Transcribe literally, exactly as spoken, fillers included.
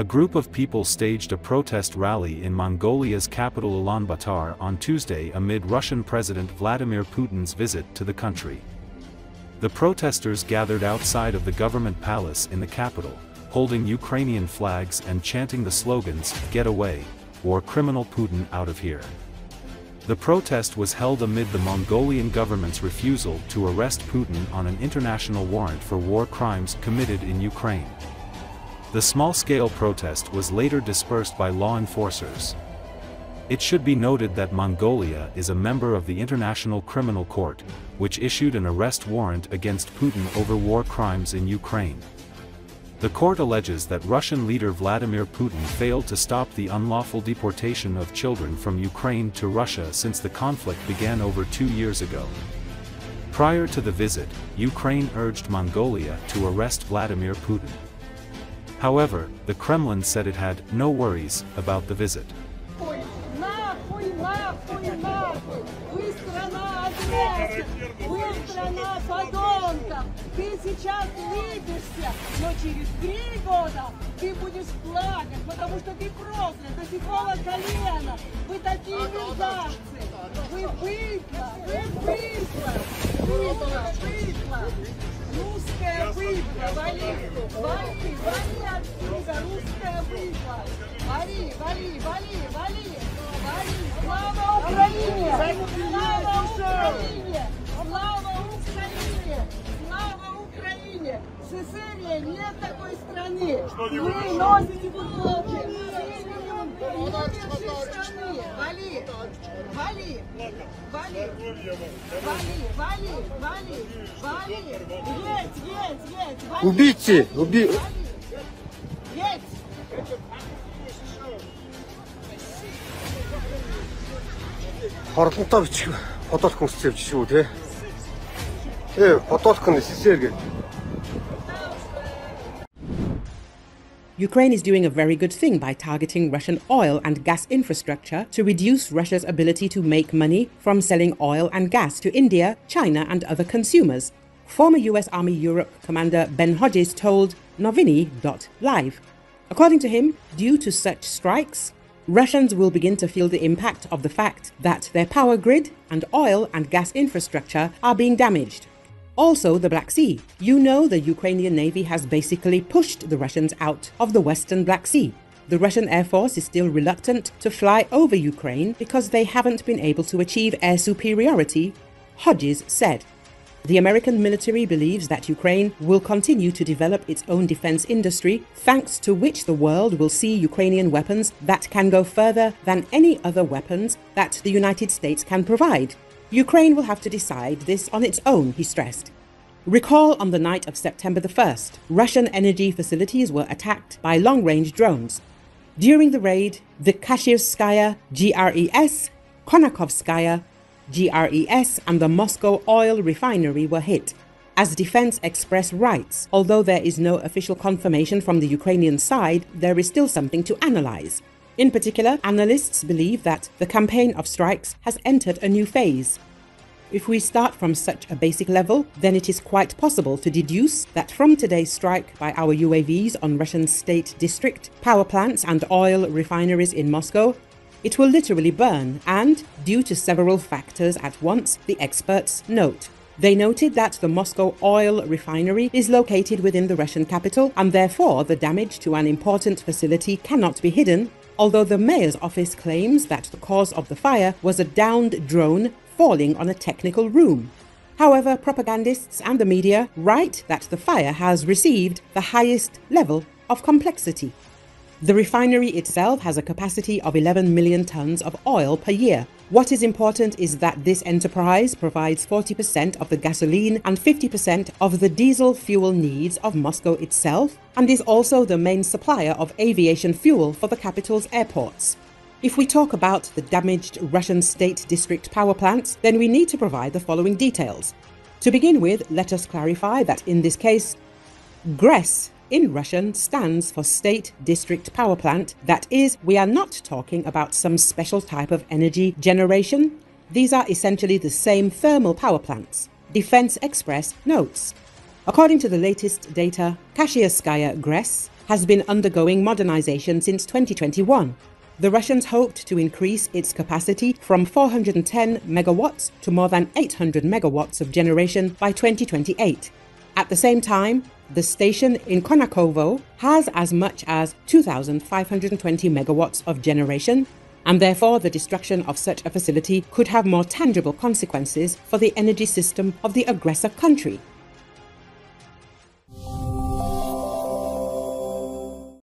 a group of people staged a protest rally in Mongolia's capital Ulaanbaatar on Tuesday amid Russian President Vladimir Putin's visit to the country. The protesters gathered outside of the government palace in the capital, holding Ukrainian flags and chanting the slogans, "Get away, war criminal Putin out of here." The protest was held amid the Mongolian government's refusal to arrest Putin on an international warrant for war crimes committed in Ukraine. The small-scale protest was later dispersed by law enforcers. It should be noted that Mongolia is a member of the International Criminal Court, which issued an arrest warrant against Putin over war crimes in Ukraine. The court alleges that Russian leader Vladimir Putin failed to stop the unlawful deportation of children from Ukraine to Russia since the conflict began over two years ago. Prior to the visit, Ukraine urged Mongolia to arrest Vladimir Putin. However, the Kremlin said it had no worries about the visit. Убийцы! Убийцы! Хортонтав чего? Пототком сцеп чего, да? Э, пототком на сцепе. Ukraine is doing a very good thing by targeting Russian oil and gas infrastructure to reduce Russia's ability to make money from selling oil and gas to India, China and other consumers. Former U S Army Europe Commander Ben Hodges told Novini dot live. According to him, due to such strikes, Russians will begin to feel the impact of the fact that their power grid and oil and gas infrastructure are being damaged. Also, the Black Sea. You know, the Ukrainian Navy has basically pushed the Russians out of the Western Black Sea. The Russian Air Force is still reluctant to fly over Ukraine because they haven't been able to achieve air superiority, Hodges said. The American military believes that Ukraine will continue to develop its own defense industry, thanks to which the world will see Ukrainian weapons that can go further than any other weapons that the United States can provide. Ukraine will have to decide this on its own, he stressed. Recall on the night of September the first, Russian energy facilities were attacked by long-range drones. During the raid, the Kashirskaya G R E S, Konakovskaya G R E S and the Moscow Oil Refinery were hit. As Defense Express writes, although there is no official confirmation from the Ukrainian side, there is still something to analyze. In particular, analysts believe that the campaign of strikes has entered a new phase. If we start from such a basic level, then it is quite possible to deduce that from today's strike by our U A Vs on Russian state district, power plants and oil refineries in Moscow, it will literally burn, and, due to several factors at once, the experts note. They noted that the Moscow oil refinery is located within the Russian capital, and therefore the damage to an important facility cannot be hidden, although the mayor's office claims that the cause of the fire was a downed drone falling on a technical room. However, propagandists and the media write that the fire has received the highest level of complexity. The refinery itself has a capacity of eleven million tons of oil per year. What is important is that this enterprise provides forty percent of the gasoline and fifty percent of the diesel fuel needs of Moscow itself, and is also the main supplier of aviation fuel for the capital's airports. If we talk about the damaged Russian state district power plants, then we need to provide the following details. To begin with, let us clarify that in this case, GRES in Russian stands for State District Power Plant. That is, we are not talking about some special type of energy generation. These are essentially the same thermal power plants. Defense Express notes. According to the latest data, Kashirskaya GRES has been undergoing modernization since twenty twenty-one. The Russians hoped to increase its capacity from four hundred ten megawatts to more than eight hundred megawatts of generation by twenty twenty-eight. At the same time, the station in Konakovo has as much as two thousand five hundred twenty megawatts of generation, and therefore the destruction of such a facility could have more tangible consequences for the energy system of the aggressor country.